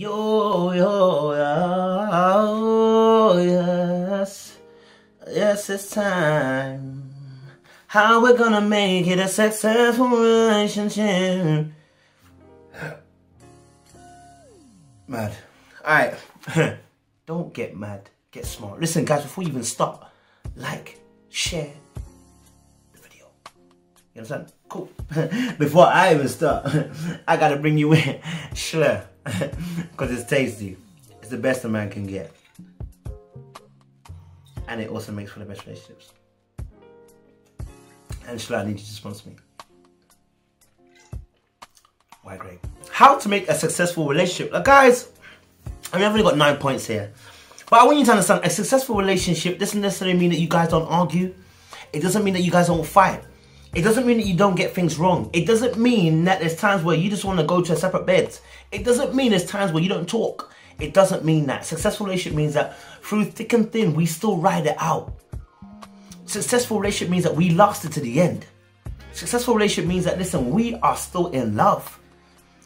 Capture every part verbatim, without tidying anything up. Yo, yo, yo, oh, yes, yes, it's time. How we're gonna make it a successful relationship? Mad. Alright, don't get mad, get smart. Listen guys, before you even start, like, share the video. You understand? Cool. Before I even start, I gotta bring you in. Schlur. Because it's tasty. It's the best a man can get. And it also makes for the best relationships. And Schlur, I need you to sponsor me. Why great? How to make a successful relationship. Like guys, I mean, I've only got nine points here. But I want you to understand, a successful relationship doesn't necessarily mean that you guys don't argue. It doesn't mean that you guys don't fight. It doesn't mean that you don't get things wrong. It doesn't mean that there's times where you just want to go to a separate bed. It doesn't mean there's times where you don't talk. It doesn't mean that. Successful relationship means that through thick and thin, we still ride it out. Successful relationship means that we lasted to the end. Successful relationship means that, listen, we are still in love.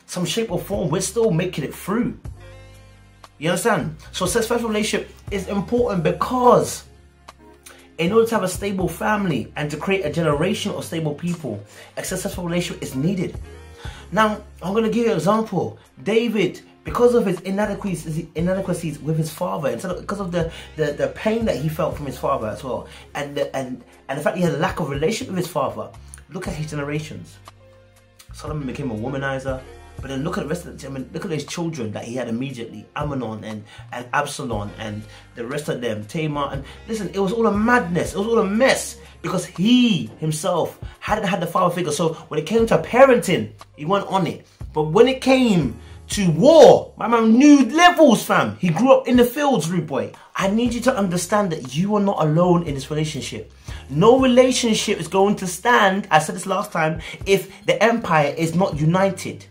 Some shape or form, we're still making it through. You understand? So successful relationship is important because in order to have a stable family and to create a generation of stable people, a successful relationship is needed. Now, I'm going to give you an example. David, because of his inadequacies, inadequacies with his father, and so because of the, the, the pain that he felt from his father as well, and the, and, and the fact he had a lack of relationship with his father, look at his generations. Solomon became a womanizer, but then look at the rest of the, I mean, look at his children that he had immediately, Amnon and, and Absalom and the rest of them, Tamar, and listen, it was all a madness, it was all a mess, because he himself hadn't had the father figure. So when it came to parenting, he went on it, but when it came to war, my man knew levels, fam. He grew up in the fields, rude boy. I need you to understand that you are not alone in this relationship. No relationship is going to stand, I said this last time, if the empire is not united.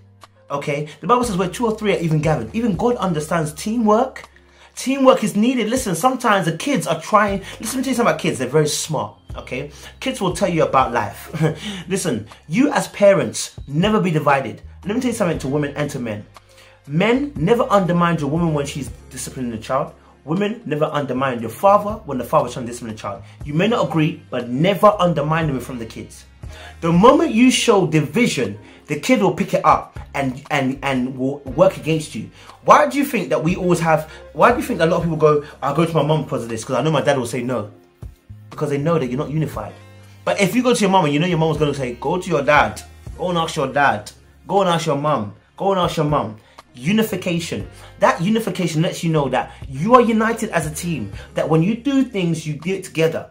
Okay, the Bible says where two or three are even gathered. Even God understands teamwork. Teamwork is needed. Listen, sometimes the kids are trying. Listen, let me tell you something about kids. They're very smart, okay? Kids will tell you about life. Listen, you as parents, never be divided. Let me tell you something to women and to men. Men, never undermine your woman when she's disciplining the child. Women, never undermine your father when the father's trying to discipline the child. You may not agree, but never undermine them from the kids. The moment you show division, the kid will pick it up and and and will work against you. Why do you think that we always have? Why do you think that a lot of people go? I'll go to my mum because of this, because I know my dad will say no, because they know that you're not unified. But if you go to your mum and you know your mum is going to say, go to your dad, go and ask your dad, go and ask your mum, go and ask your mum. Unification. That unification lets you know that you are united as a team. That when you do things, you do it together.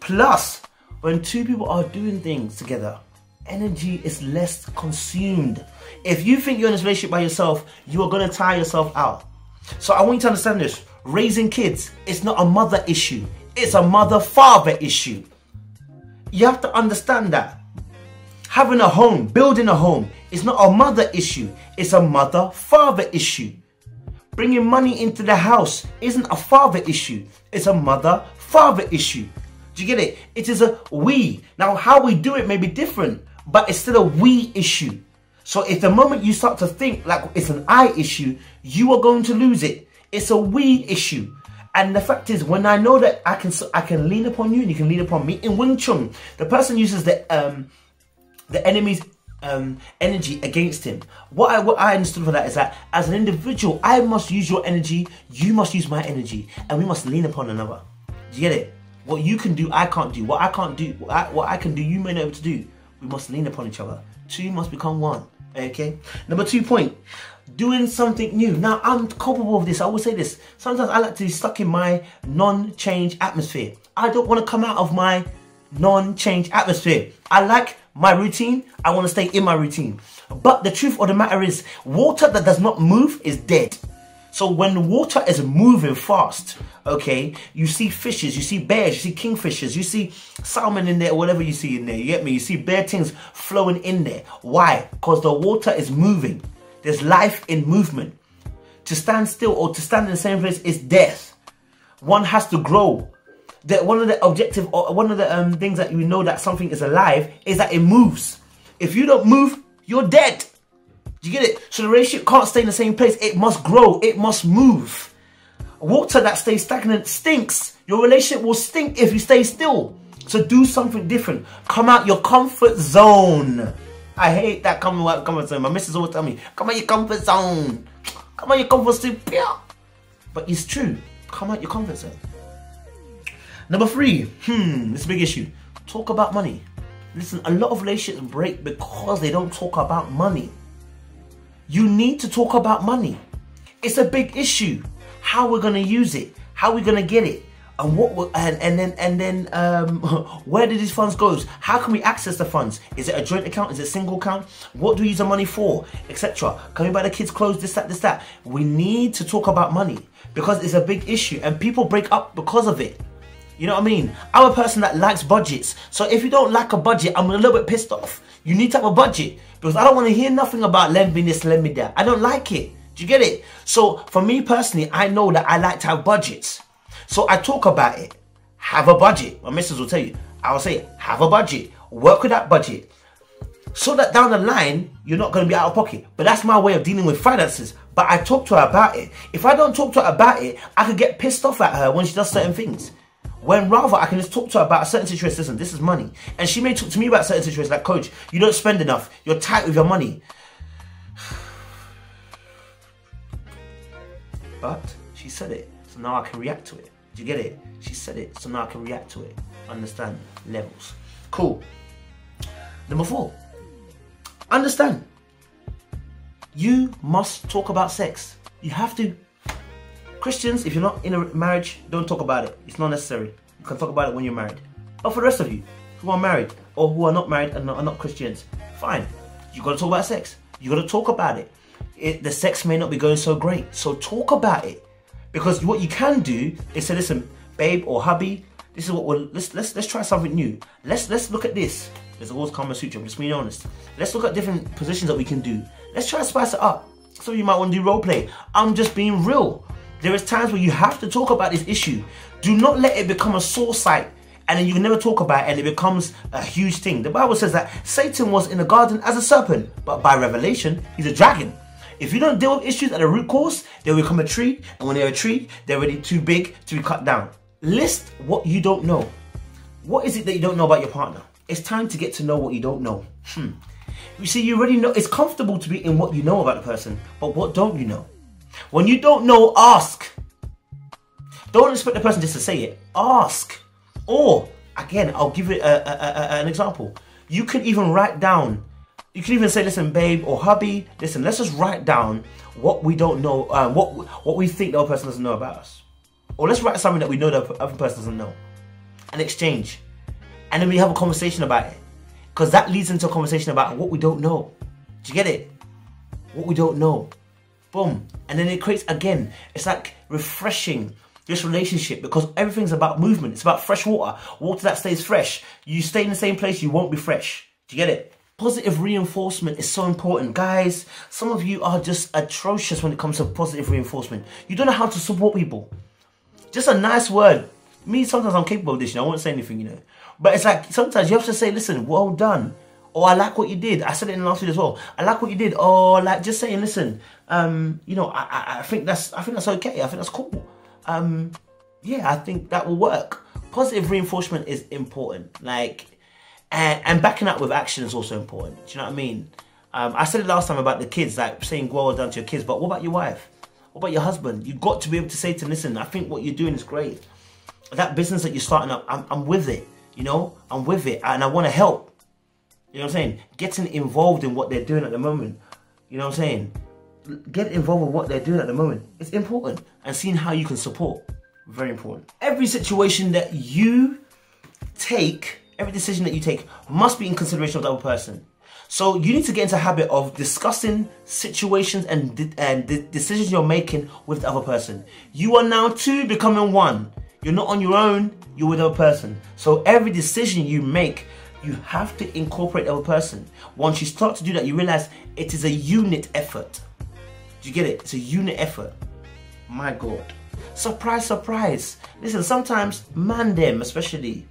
Plus, when two people are doing things together, energy is less consumed. If you think you're in this relationship by yourself, you are going to tire yourself out. So I want you to understand this. Raising kids, it's not a mother issue. It's a mother-father issue. You have to understand that. Having a home, building a home, it's not a mother issue. It's a mother-father issue. Bringing money into the house isn't a father issue. It's a mother-father issue. Do you get it? It is a we. Now, how we do it may be different, but it's still a we issue. So if the moment you start to think like it's an I issue, you are going to lose it. It's a we issue. And the fact is, when I know that I can I can lean upon you and you can lean upon me, in Wing Chun, the person uses the, um, the enemy's um, energy against him. What I, what I understood for that is that as an individual, I must use your energy, you must use my energy, and we must lean upon another. Do you get it? What you can do, I can't do. What I can't do, what I, what I can do, you may not be able to do. We must lean upon each other. Two must become one. Okay. Number two point, doing something new. Now I'm culpable of this. I always say this. Sometimes I like to be stuck in my non-change atmosphere. I don't want to come out of my non-change atmosphere. I like my routine. I want to stay in my routine. But the truth of the matter is, water that does not move is dead. So when water is moving fast, okay, you see fishes, you see bears, you see kingfishers, you see salmon in there, whatever you see in there, you get me? You see bare things flowing in there. Why? Because the water is moving. There's life in movement. To stand still or to stand in the same place is death. One has to grow. That one of the objective, or one of the um, things that you know that something is alive is that it moves. If you don't move, you're dead. Do you get it? So the relationship can't stay in the same place. It must grow. It must move. Water that stays stagnant stinks. Your relationship will stink if you stay still. So do something different. Come out your comfort zone. I hate that come out comfort zone. My missus always tell me, come out your comfort zone. Come out your comfort zone. But it's true. Come out your comfort zone. Number three. Hmm. It's a big issue. Talk about money. Listen, a lot of relationships break because they don't talk about money. You need to talk about money. It's a big issue. How we're going to use it. How we're going to get it. And what we're, and, and then and then um, where do these funds go? How can we access the funds? Is it a joint account? Is it a single account? What do we use the money for? Etc. Can we buy the kids clothes? This, that, this, that. We need to talk about money because it's a big issue and people break up because of it. You know what I mean? I'm a person that likes budgets. So if you don't like a budget, I'm a little bit pissed off. You need to have a budget because I don't want to hear nothing about lend me this, lend me that. I don't like it. Do you get it? So for me personally, I know that I like to have budgets. So I talk about it. Have a budget. My missus will tell you. I will say, have a budget. Work with that budget. So that down the line, you're not going to be out of pocket. But that's my way of dealing with finances. But I talk to her about it. If I don't talk to her about it, I could get pissed off at her when she does certain things. When rather I can just talk to her about a certain situation. Listen, this is money. And she may talk to me about certain situations like, coach, you don't spend enough. You're tight with your money. But she said it. So now I can react to it. Do you get it? She said it. So now I can react to it. Understand levels. Cool. Number four. Understand. You must talk about sex. You have to. Christians, if you're not in a marriage, don't talk about it. It's not necessary. You can talk about it when you're married. But for the rest of you who are married or who are not married and are not Christians, fine. You got to talk about sex. You got to talk about it. it. The sex may not be going so great. So talk about it. Because what you can do is say, listen, babe or hubby, this is what we're, let's, let's, let's try something new. Let's, let's look at this. There's always Kama Sutra, I'm just being honest. Let's look at different positions that we can do. Let's try to spice it up. Some of you might want to do role play. I'm just being real. There is times where you have to talk about this issue. Do not let it become a sore site and then you can never talk about it and it becomes a huge thing. The Bible says that Satan was in the garden as a serpent, but by revelation, he's a dragon. If you don't deal with issues at a root cause, they'll become a tree, and when they're a tree, they're already too big to be cut down. List what you don't know. What is it that you don't know about your partner? It's time to get to know what you don't know. Hmm. You see, you already know, it's comfortable to be in what you know about the person, but what don't you know? When you don't know, ask. Don't expect the person just to say it. Ask. Or, again, I'll give it a, a, a, an example. You can even write down. You can even say, listen, babe or hubby, listen, let's just write down what we don't know, uh, what, what we think the other person doesn't know about us. Or let's write something that we know the other person doesn't know. An exchange. And then we have a conversation about it. Because that leads into a conversation about what we don't know. Do you get it? What we don't know. Boom. And then it creates, again, it's like refreshing this relationship because everything's about movement. It's about fresh water. Water that stays fresh. You stay in the same place, you won't be fresh. Do you get it? Positive reinforcement is so important. Guys, some of you are just atrocious when it comes to positive reinforcement. You don't know how to support people. Just a nice word. Me, sometimes I'm capable of this, you know, I won't say anything, you know. But it's like, sometimes you have to say, listen, well done. Oh, I like what you did. I said it in the last video as well. I like what you did. Oh, like just saying, listen, um, you know, I, I, I think that's, I think that's okay. I think that's cool. Um, yeah, I think that will work. Positive reinforcement is important. Like, and, and backing up with action is also important. Do you know what I mean? Um, I said it last time about the kids, like saying well done to your kids, but what about your wife? What about your husband? You've got to be able to say to him, listen, I think what you're doing is great. That business that you're starting up, I'm, I'm with it. You know, I'm with it and I want to help. You know what I'm saying? Getting involved in what they're doing at the moment. You know what I'm saying? Get involved with what they're doing at the moment. It's important. And seeing how you can support. Very important. Every situation that you take, every decision that you take, must be in consideration of the other person. So you need to get into a habit of discussing situations and, de and the decisions you're making with the other person. You are now two becoming one. You're not on your own. You're with the other person. So every decision you make, you have to incorporate the other person. Once you start to do that, you realize it is a unit effort. Do you get it? It's a unit effort. My God. Surprise, surprise. Listen, sometimes, man them especially,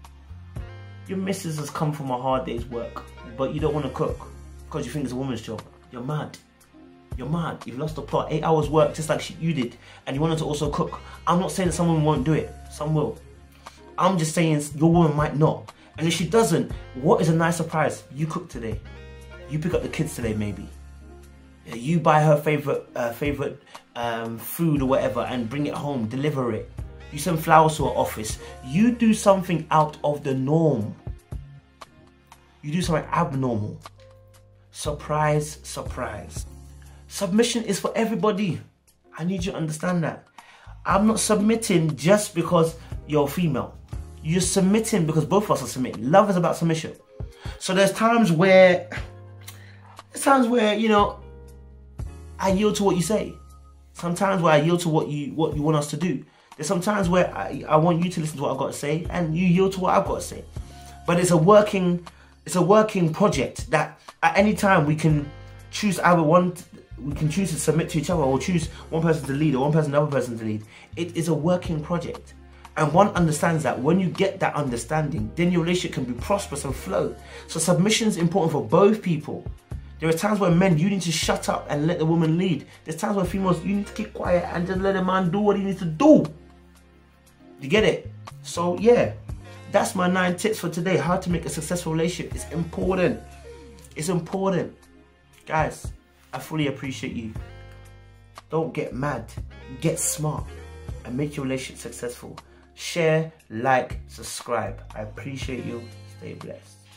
your missus has come from a hard day's work, but you don't want to cook because you think it's a woman's job. You're mad. You're mad. You've lost the plot. Eight hours work just like you did. And you wanted to also cook. I'm not saying that someone won't do it. Some will. I'm just saying your woman might not. And if she doesn't, what is a nice surprise? You cook today. You pick up the kids today maybe. You buy her favourite uh, favorite um, food or whatever and bring it home, deliver it. You send flowers to her office. You do something out of the norm. You do something abnormal. Surprise, surprise. Submission is for everybody. I need you to understand that. I'm not submitting just because you're female. You're submitting because both of us are submitting. Love is about submission. So there's times where, there's times where, you know, I yield to what you say. Sometimes where I yield to what you what you want us to do. There's sometimes where I, I want you to listen to what I've got to say and you yield to what I've got to say. But it's a working it's a working project that at any time we can choose either one, we can choose to submit to each other or choose one person to lead or one person another person to lead. It is a working project. And one understands that. When you get that understanding, then your relationship can be prosperous and flow. So submission is important for both people. There are times where men, you need to shut up and let the woman lead. There's times where females, you need to keep quiet and just let a man do what he needs to do. You get it? So yeah, that's my nine tips for today. How to make a successful relationship. It's important. It's important. Guys, I fully appreciate you. Don't get mad. Get smart and make your relationship successful. Share, like, subscribe. I appreciate you. Stay blessed.